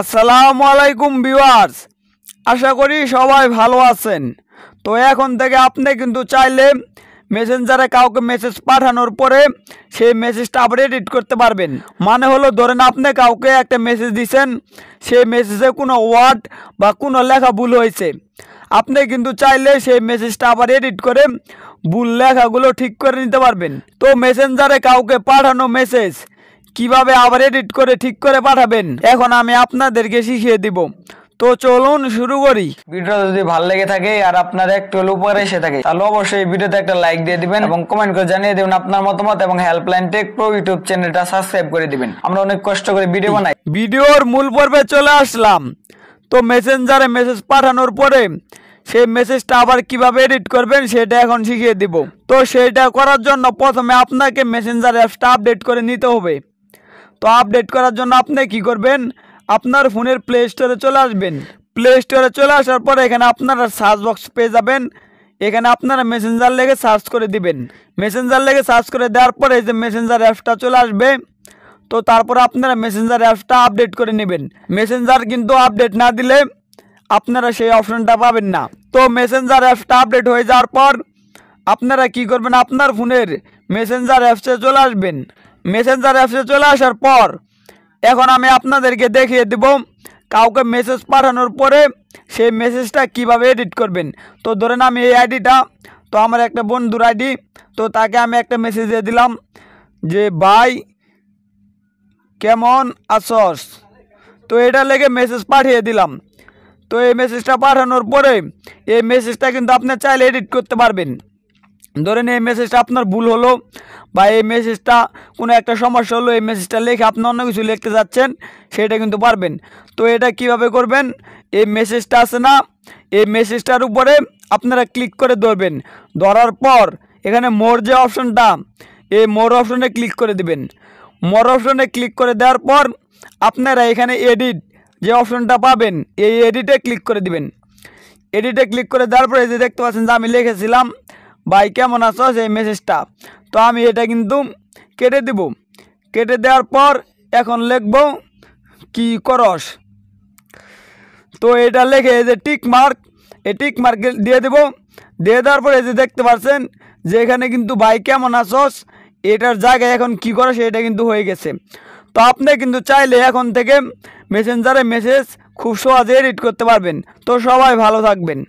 আসসালামু আলাইকুম ভিউয়ার্স, আশা করি সবাই ভালো আছেন। তো এখন থেকে আপনি কিন্তু চাইলে মেসেঞ্জারে কাউকে মেসেজ পাঠানোর পরে সেই মেসেজটা আবার এডিট করতে পারবেন। মানে হলো, ধরেন আপনি কাউকে একটা মেসেজ দিয়েছেন, সেই মেসেজে কোনো ওয়ার্ড বা কোনো লেখা ভুল হয়েছে, আপনি কিন্তু চাইলে সেই মেসেজটা আবার এডিট করে ভুল লেখাগুলো ঠিক করে নিতে পারবেন। তো মেসেঞ্জারে কাউকে পাঠানো মেসেজ কিভাবে আবার এডিট করে ঠিক করে পাঠাবেন, এখন আমি আপনাদেরকে শিখিয়ে দিব। তো চলুন শুরু করি। ভিডিও যদি ভালো লেগে থাকে আর আপনার একটু উপকারে এসে থাকে, তাহলে অবশ্যই ভিডিওতে একটা লাইক দিয়ে দিবেন এবং কমেন্ট করে জানিয়ে দেবেন আপনার মতামত, এবং হেল্পলাইন টেক প্রো ইউটিউব চ্যানেলটা সাবস্ক্রাইব করে দিবেন। আমরা অনেক কষ্ট করে ভিডিও বানাই। ভিডিওর মূল পর্বে চলে আসলাম। তো মেসেঞ্জারে মেসেজ পাঠানোর পরে সেই মেসেজটা আবার কিভাবে এডিট করবেন সেটা এখন শিখিয়ে দিব। তো সেটা করার জন্য প্রথমে আপনাকে মেসেঞ্জার অ্যাপসটা আপডেট করে নিতে হবে। তো আপডেট করার জন্য আপনি কি করবেন, আপনার ফোনের প্লে স্টোরে চলে আসবেন। প্লে স্টোরে চলে আসার পরে এখানে আপনারা সার্চ বক্স পেয়ে যাবেন। এখানে আপনারা মেসেঞ্জার লেগে সার্চ করে দিবেন। মেসেঞ্জার লেগে সার্চ করে দেওয়ার পরে যে মেসেঞ্জার অ্যাপসটা চলে আসবে। তো তারপরে আপনারা মেসেঞ্জার অ্যাপসটা আপডেট করে নেবেন। মেসেঞ্জার কিন্তু আপডেট না দিলে আপনারা সেই অপশনটা পাবেন না। তো মেসেঞ্জার অ্যাপসটা আপডেট হয়ে যাওয়ার পর আপনারা কি করবেন, আপনার ফোনের মেসেঞ্জার অ্যাপসে চলে আসবেন। মেসেঞ্জার অ্যাপসে চলে আসার পর এখন আমি আপনাদেরকে দেখিয়ে দেব কাউকে মেসেজ পাঠানোর পরে সেই মেসেজটা কিভাবে এডিট করবেন। তো ধরেন আমি এই আইডিটা, তো আমার একটা বন্ধুর আইডি, তো তাকে আমি একটা মেসেজ দিয়ে দিলাম যে ভাই কেমন আছস। তো এটা লেগে মেসেজ পাঠিয়ে দিলাম। তো এই মেসেজটা পাঠানোর পরে এই মেসেজটা কিন্তু আপনি চাইলে এডিট করতে পারবেন। ধরেন এই মেসেজটা আপনার ভুল হলো বা এই মেসেজটা কোনো একটা সমস্যা হলো, এই মেসেজটা লিখে আপনি অন্য কিছু লিখতে যাচ্ছেন, সেটা কিন্তু পারবেন। তো এটা কিভাবে করবেন, এই মেসেজটা আছে না, এই মেসেজটার উপরে আপনারা ক্লিক করে ধরবেন। ধরার পর এখানে মোর যে অপশনটা, এই মোর অপশনে ক্লিক করে দেবেন। মোর অপশনে ক্লিক করে দেওয়ার পর আপনারা এখানে এডিট যে অপশনটা পাবেন, এই এডিটে ক্লিক করে দেবেন। এডিটে ক্লিক করে দেওয়ার পরে যে দেখতে পাচ্ছেন যে আমি লিখেছিলাম ভাই কেমন আছো সেই মেসেজটা, তো আমি এটা কিন্তু কেটে দেব। কেটে দেওয়ার পর এখন লিখব কি করস। তো এটা লিখে এই যে টিক মার্ক, এই টিক মার্ক দিয়ে দেব। দিয়ে দেওয়ার পরে যে দেখতে পাচ্ছেন যে এখানে কিন্তু ভাই কেমন আছোস এটার জায়গায় এখন কি করস এটা কিন্তু হয়ে গেছে। তো আপনি কিন্তু চাইলে এখন থেকে মেসেঞ্জারে মেসেজ খুব সহজে এডিট করতে পারবেন। তো সবাই ভালো থাকবেন।